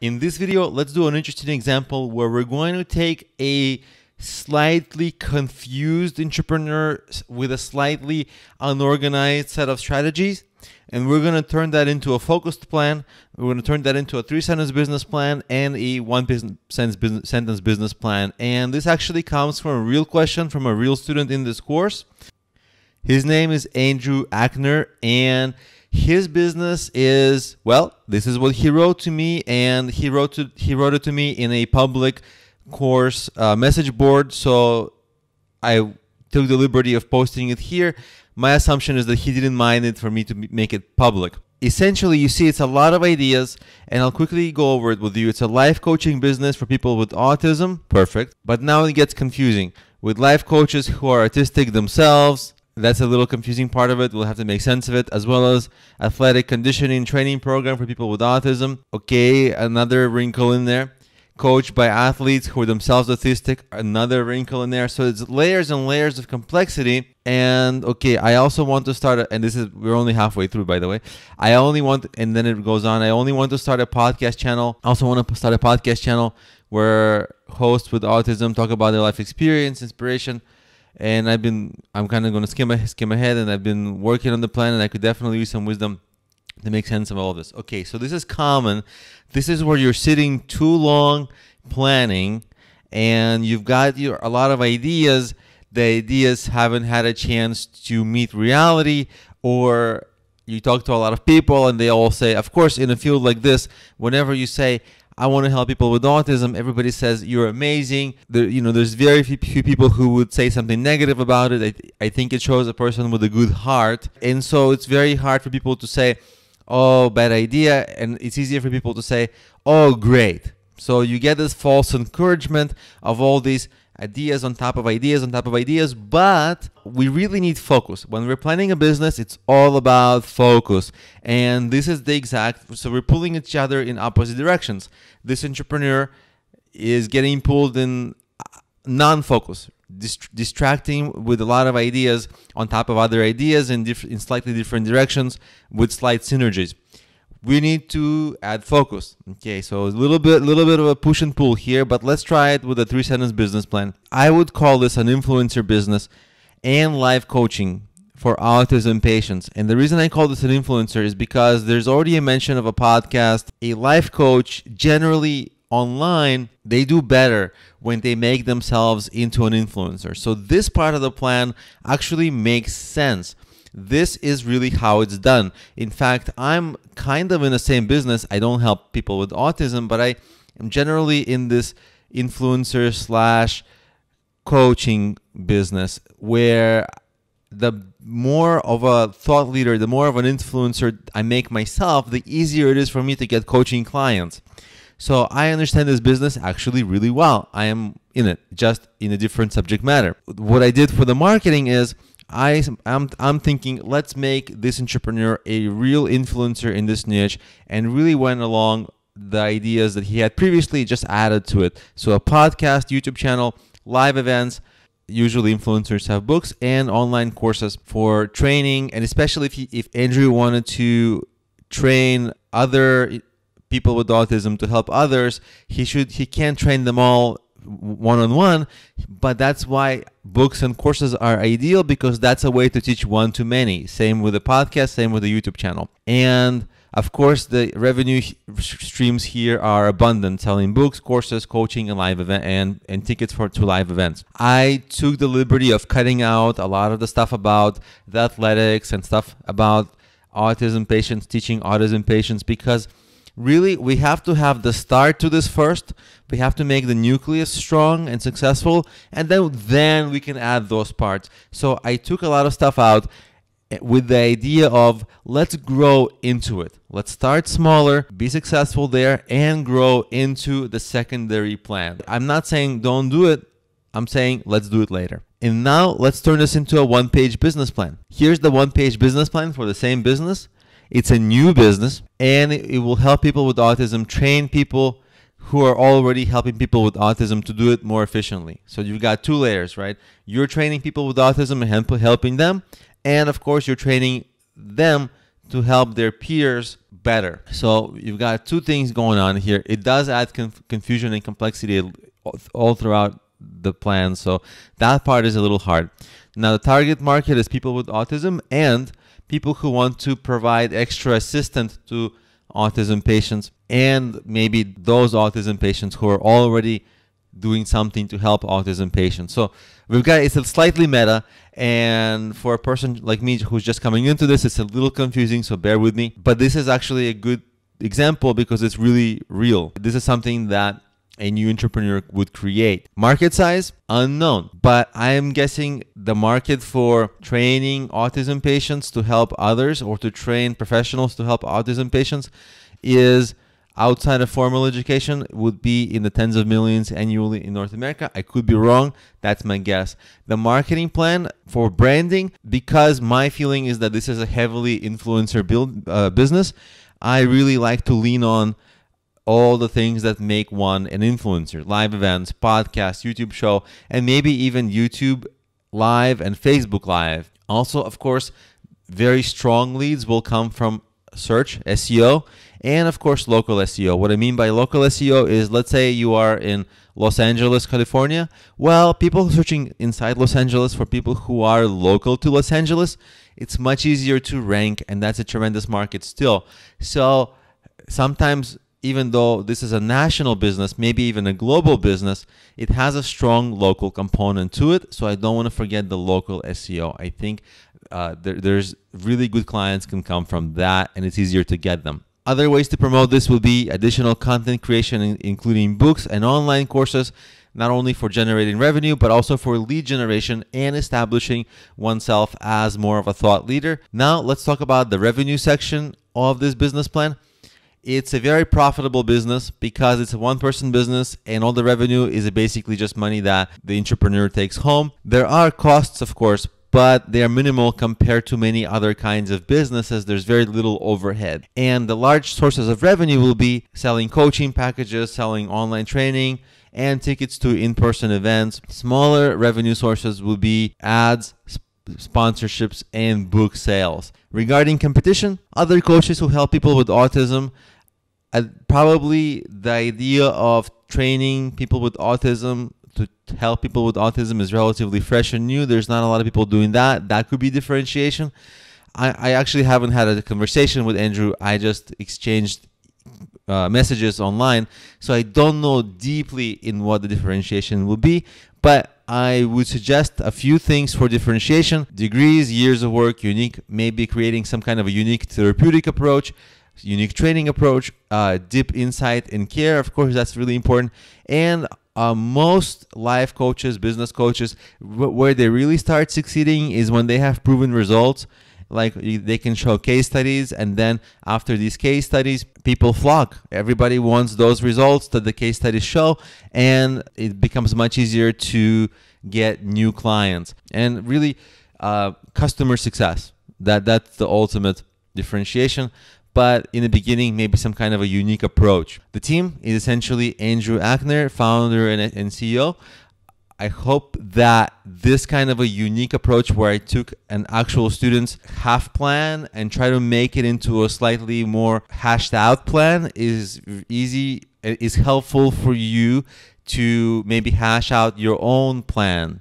In this video, let's do an interesting example where we're going to take a slightly confused entrepreneur with a slightly unorganized set of strategies, and we're going to turn that into a focused plan. We're going to turn that into a 3-sentence business plan and a 1-sentence business plan. And this actually comes from a real question from a real student in this course. His name is Andrew Ackner, and his business is, well, this is what he wrote to me, and he wrote it to me in a public course message board, so I took the liberty of posting it here. My assumption is that he didn't mind it for me to make it public. Essentially, you see, it's a lot of ideas, and I'll quickly go over it with you. It's a life coaching business for people with autism. Perfect. But now it gets confusing. With life coaches who are autistic themselves, that's a little confusing part of it. We'll have to make sense of it, as well as athletic conditioning training program for people with autism. Okay, another wrinkle in there. Coached by athletes who are themselves autistic, another wrinkle in there. So it's layers and layers of complexity. And okay, I also want to start, and this is, we're only halfway through, by the way. And then it goes on. I only want to start a podcast channel. I also want to start a podcast channel where hosts with autism talk about their life experience, inspiration. And I'm kind of going to skim ahead, and I've been working on the plan, and I could definitely use some wisdom to make sense of all of this. Okay, so this is common. This is where you're sitting too long planning, and you've got a lot of ideas. The ideas haven't had a chance to meet reality, or you talk to a lot of people, and they all say, of course, in a field like this, whenever you say, I want to help people with autism, everybody says you're amazing. There's very few people who would say something negative about it. I think it shows a person with a good heart. And so it's very hard for people to say, oh, bad idea. And it's easier for people to say, oh, great. So you get this false encouragement of all these ideas on top of ideas on top of ideas, but we really need focus. When we're planning a business, it's all about focus. And this is the exact, so we're pulling each other in opposite directions. This entrepreneur is getting pulled in non-focus, distracting with a lot of ideas on top of other ideas in slightly different directions with slight synergies. We need to add focus. Okay, so a little bit of a push and pull here, but let's try it with a 3-sentence business plan. I would call this an influencer business and life coaching for autism patients. And the reason I call this an influencer is because there's already a mention of a podcast. A life coach, generally online, they do better when they make themselves into an influencer. So this part of the plan actually makes sense. This is really how it's done. In fact, I'm kind of in the same business. I don't help people with autism, but I am generally in this influencer / coaching business, where the more of a thought leader, the more of an influencer I make myself, the easier it is for me to get coaching clients. So I understand this business actually really well. I am in it, just in a different subject matter. What I did for the marketing is I'm thinking, let's make this entrepreneur a real influencer in this niche, and really went along the ideas that he had previously, just added to it. So a podcast, YouTube channel, live events, usually influencers have books, and online courses for training. And especially if Andrew wanted to train other people with autism to help others, he can't train them all one-on-one, but that's why books and courses are ideal, because that's a way to teach one-to-many. Same with the podcast, same with the YouTube channel. And of course, the revenue streams here are abundant, selling books, courses, coaching, and live event and tickets to live events. I took the liberty of cutting out a lot of the stuff about the athletics and stuff about autism patients, teaching autism patients, because really, we have to have the start to this first. We have to make the nucleus strong and successful, and then we can add those parts. So I took a lot of stuff out with the idea of, let's grow into it. Let's start smaller, be successful there, and grow into the secondary plan. I'm not saying don't do it. I'm saying let's do it later. And now let's turn this into a one-page business plan. Here's the one-page business plan for the same business. It's a new business, and it will help people with autism, train people who are already helping people with autism to do it more efficiently. So you've got two layers, right? You're training people with autism and helping them. And of course, you're training them to help their peers better. So you've got two things going on here. It does add confusion and complexity all throughout the plan, so that part is a little hard. Now, the target market is people with autism and people who want to provide extra assistance to autism patients, and maybe those autism patients who are already doing something to help autism patients. So we've got, it's a slightly meta, and for a person like me who's just coming into this, it's a little confusing, so bear with me. But this is actually a good example because it's really real. This is something that a new entrepreneur would create. Market size, unknown, but I am guessing the market for training autism patients to help others, or to train professionals to help autism patients, is outside of formal education, would be in the tens of millions annually in North America. I could be wrong. That's my guess. The marketing plan for branding, because my feeling is that this is a heavily influencer business, I really like to lean on all the things that make one an influencer: live events, podcasts, YouTube show, and maybe even YouTube Live and Facebook Live. Also, of course, very strong leads will come from search, SEO, and of course, local SEO. What I mean by local SEO is, let's say you are in Los Angeles, California. Well, people searching inside Los Angeles for people who are local to Los Angeles, it's much easier to rank, and that's a tremendous market still. So sometimes, even though this is a national business, maybe even a global business, it has a strong local component to it. So I don't want to forget the local SEO. I think there's really good clients can come from that, and it's easier to get them. Other ways to promote this will be additional content creation, including books and online courses, not only for generating revenue, but also for lead generation and establishing oneself as more of a thought leader. Now let's talk about the revenue section of this business plan. It's a very profitable business because it's a one-person business, and all the revenue is basically just money that the entrepreneur takes home. There are costs, of course, but they are minimal compared to many other kinds of businesses. There's very little overhead. And the large sources of revenue will be selling coaching packages, selling online training, and tickets to in-person events. Smaller revenue sources will be ads, sponsorships, and book sales. Regarding competition, other coaches who help people with autism, probably the idea of training people with autism to help people with autism is relatively fresh and new. There's not a lot of people doing that. That could be differentiation. I actually haven't had a conversation with Andrew. I just exchanged messages online, so I don't know deeply in what the differentiation will be, but I would suggest a few things for differentiation: degrees, years of work, unique, maybe creating some kind of a unique therapeutic approach, unique training approach, deep insight and care. Of course, that's really important. And most life coaches, business coaches, where they really start succeeding is when they have proven results. Like, they can show case studies, and then after these case studies, people flock. Everybody wants those results that the case studies show, and it becomes much easier to get new clients. And really, customer success, that's the ultimate differentiation. But in the beginning, maybe some kind of a unique approach. The team is essentially Andrew Ackner, founder and CEO. I hope that this kind of a unique approach, where I took an actual student's half plan and try to make it into a slightly more hashed out plan, is easy, is helpful for you to maybe hash out your own plan.